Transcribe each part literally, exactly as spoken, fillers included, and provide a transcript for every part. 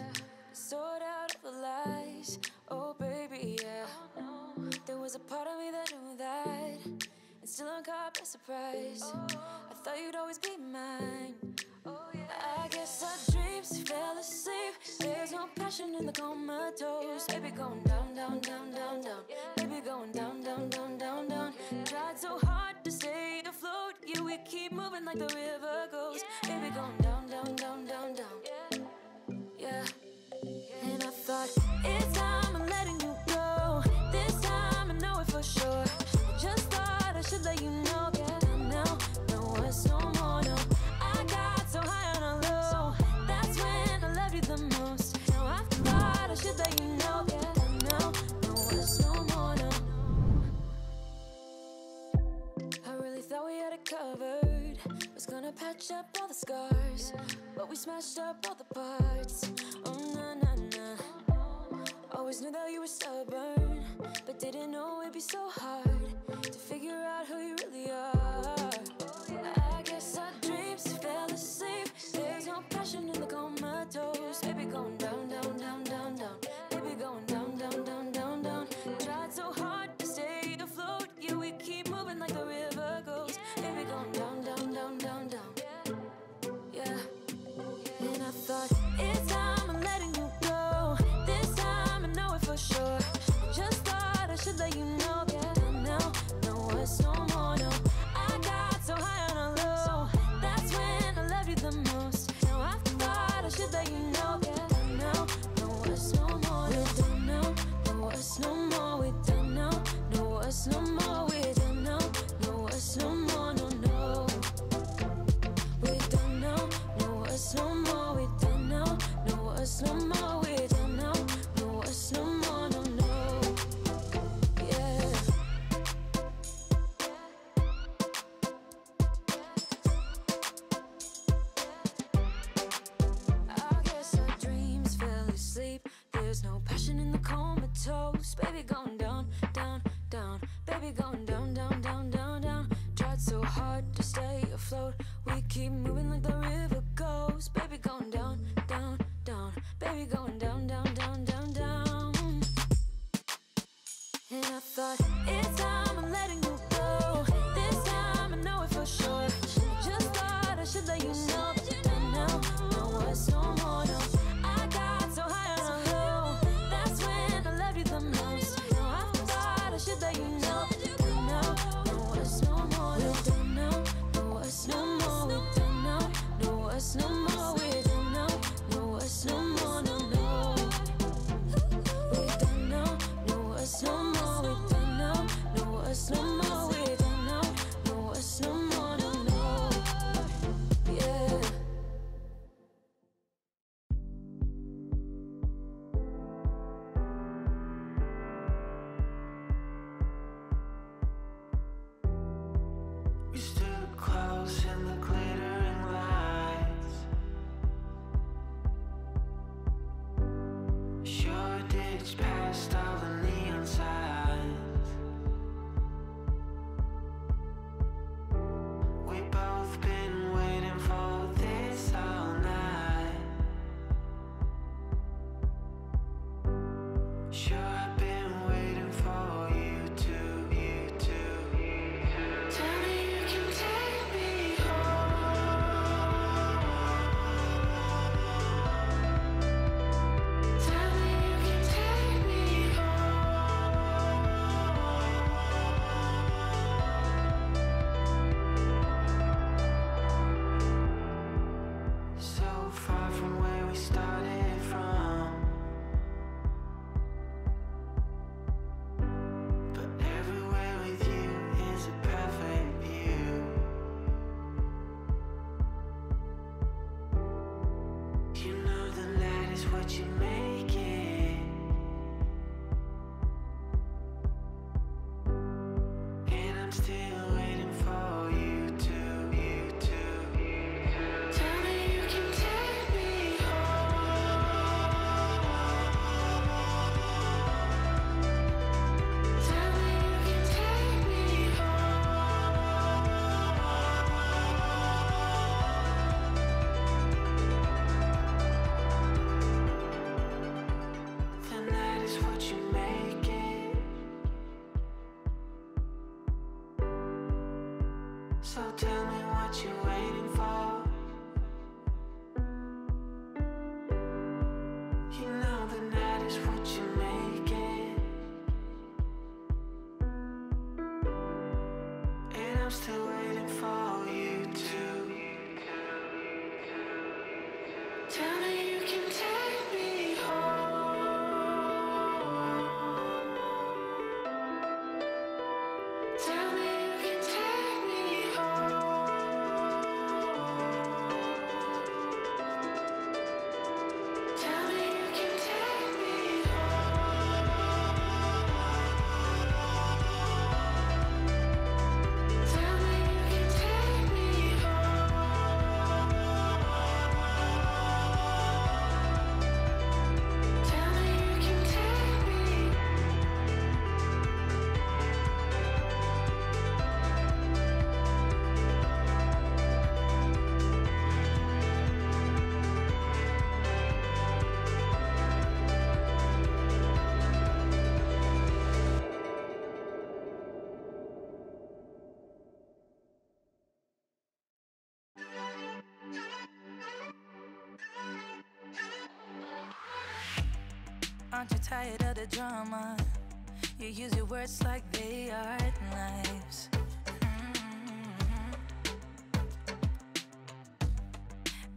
yeah. Sort out of the lies, oh baby, yeah. Oh, no. There was a part of me that knew that, and still I'm caught by surprise. Oh, I thought you'd always be mine. Oh, yeah. I guess our dreams fell asleep. There's no passion in the comatose. Baby going down, down, down, down, down. Baby going down, down, down, down, down. Tried so hard to stay afloat, yeah, we keep moving like the river goes. Baby going down, down, down, down, down. Yeah. And I thought, it's time I'm letting you go. This time I know it for sure. Just thought I should let you know. But now, there was no more, no. I got so high on a low. That's when I loved you the most. Now I thought I should let you know. But now, there was no more, no. I really thought we had it covered. Was gonna patch up all the scars, but we smashed up all the parts. Oh, no. Always knew that you were stubborn, but didn't know it'd be so hard to figure out who you really are. I guess our dreams fell asleep. There's no passion in the comatose. Baby going down, down, down, down, down. Baby going down, down, down, down, down. Tried so hard to stay afloat, yeah, we keep moving like the river goes. Baby going down, down, down, down, down. Yeah. And I thought, it's time I'm letting you go. This time I know it for sure. Just thought I should let you know. But now, there was no more, no. I got so high on a low. That's when I loved you the most. Now I thought I should let you know. But now, there was no more, no. We're done now, there was no more. We're done now, there was no more. We're done now, there was no more, no, no. We're done now, there was no more. We're done now, there was no more. We're done now, there was no more, no, no. I guess our dreams fell asleep. There's no passion in the comatose. Baby going down, down, down. Baby going down, down, down, down, down. Tried so hard to stay afloat. We keep moving like the river goes. Baby going down, down, down. Baby going down, down, down, down, down. And I thought, it's time I'm letting you go. This time I know it for sure. Just thought I should let you know. But now, there was no more, no. I got so high on a low. That's when I loved you the most. Now I thought I should let you know. But now, there was no more, no. We're done now, there was no more. We're done now, there was no more. We're done now, there was no more, no, no. We're done now, there was no more. We're done now, there was no more. We're done now, there was no more, no, no. Yeah. We stood close in the glittering lights. Sure ditched past all the neon signs. We both been waiting for this all night. Sure I've been waiting for you to, you to, you to. Tell me you can take me home. Tell me you can take me home. So far from where we started from. So tell me what you're waiting for. You know the night is what you make it, and I'm still waiting for you to tell me you can take me home. Tell me you can take me home. Aren't you tired of the drama? You use your words like they are knives. Mm-hmm.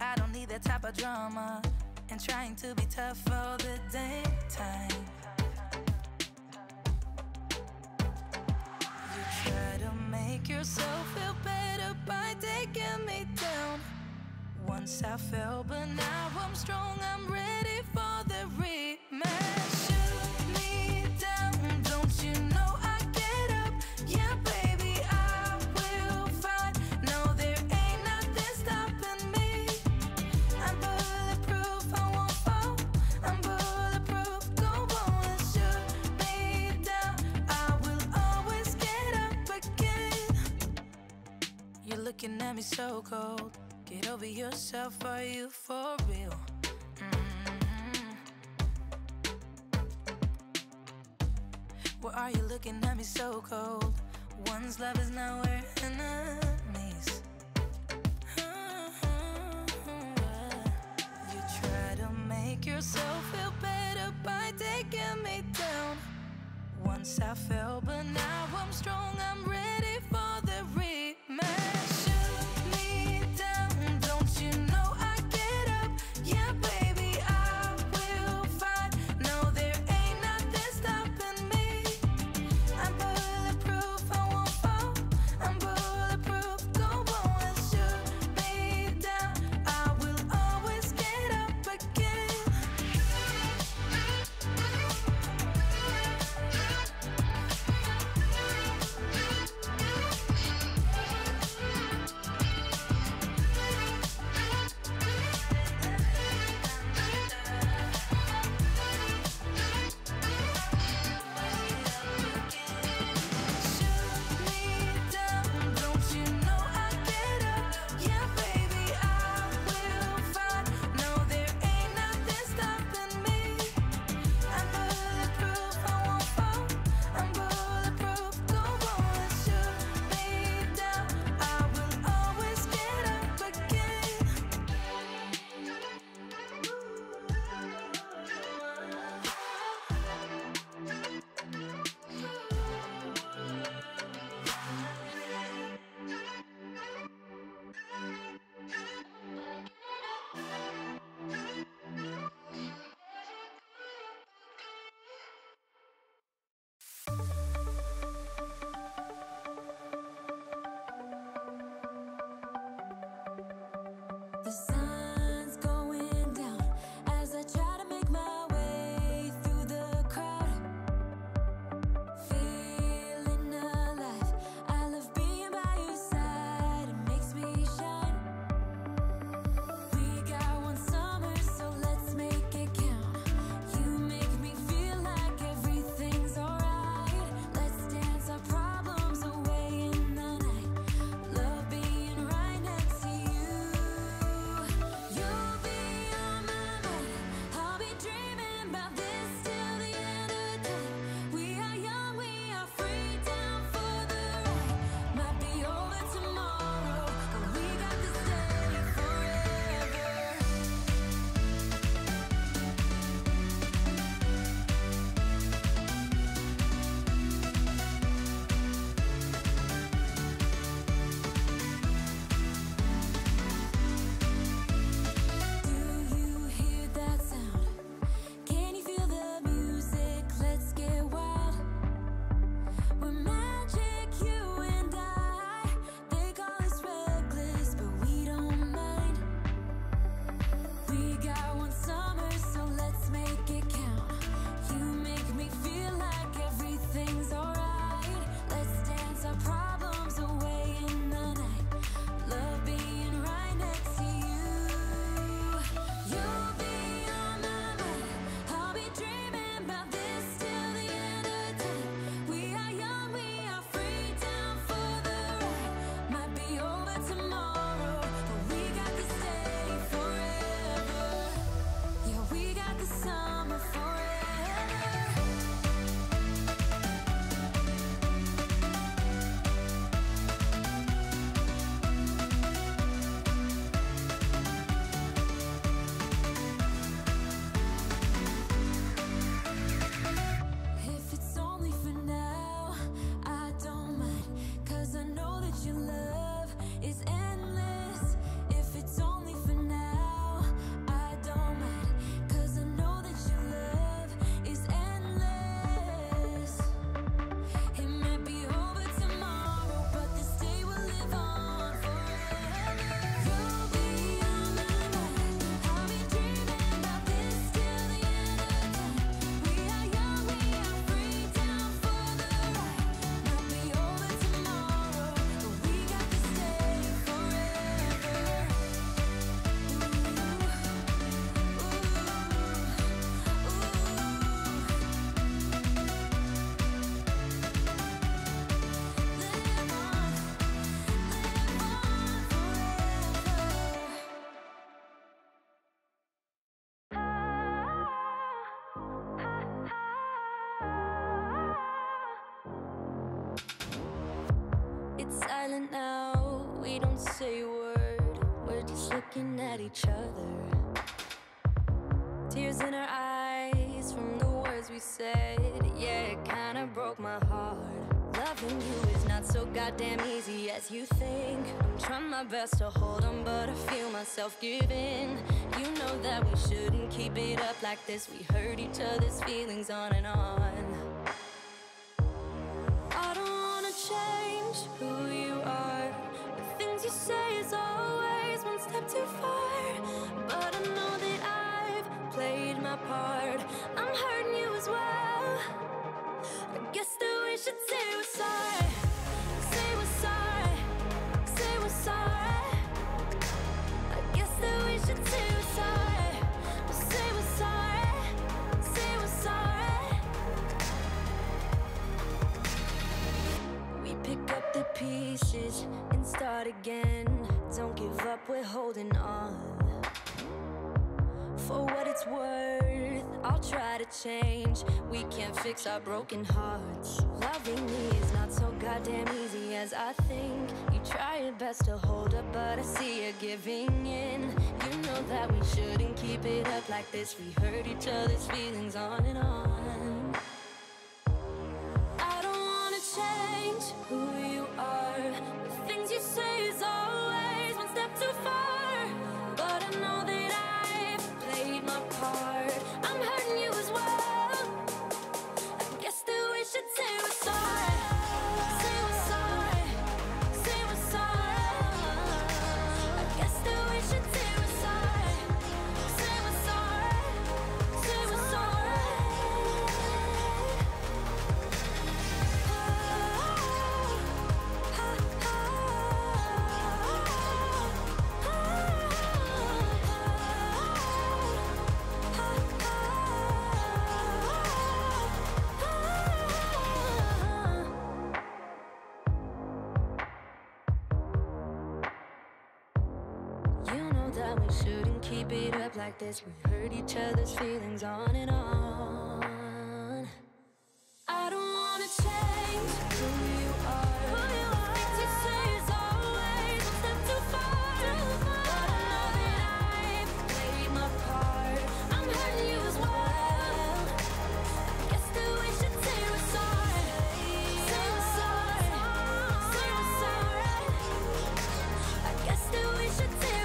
I don't need that type of drama, and trying to be tough all the damn time. You try to make yourself feel better by taking me down. Once I fell, but now I'm strong, I'm ready for the rematch. You're looking at me so cold. Get over yourself, are you for real? Mm-hmm. Why are you looking at me so cold? One's love is not where enemies. You try to make yourself feel better by taking me down. Once I fell, but now I'm strong, I'm ready for the rematch. silent now, we don't say a word. We're just looking at each other. Tears in our eyes from the words we said. Yeah, it kinda broke my heart. Loving you is not so goddamn easy as you think. I'm trying my best to hold on, but I feel myself giving. You know that we shouldn't keep it up like this. We hurt each other's feelings on and on. Change who you are. The things you say is always one step too far. But I know that I've played my part. I'm hurting you as well. I guess that we should say we're sorry. Say we're sorry. Say we're sorry. I guess that we should say we're sorry. We'll say we're sorry. Say we're sorry. Pick up the pieces and start again. Don't give up, we're holding on. For what it's worth, I'll try to change. We can't fix our broken hearts. Loving me is not so goddamn easy as I think. You try your best to hold up, but I see you giving in. You know that we shouldn't keep it up like this. We hurt each other's feelings on and on. Change who you are. The things you say is always one step too far. But I know that I've played my part. I'm hurting you as well. I guess that we should say we're sorry. Say we're sorry. Say we're sorry. I guess that we should say we're sorry. Say we're sorry. Say we're sorry. Keep it up like this, we hurt each other's feelings on and on. I don't wanna change who you are. Who you are. Things you say is always a step too far. But I know that I've played my part. I'm hurting you as well. I guess that we should say we're sorry. Say we're sorry. Say we're sorry. I guess that we should say we're sorry. Say we're sorry.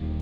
We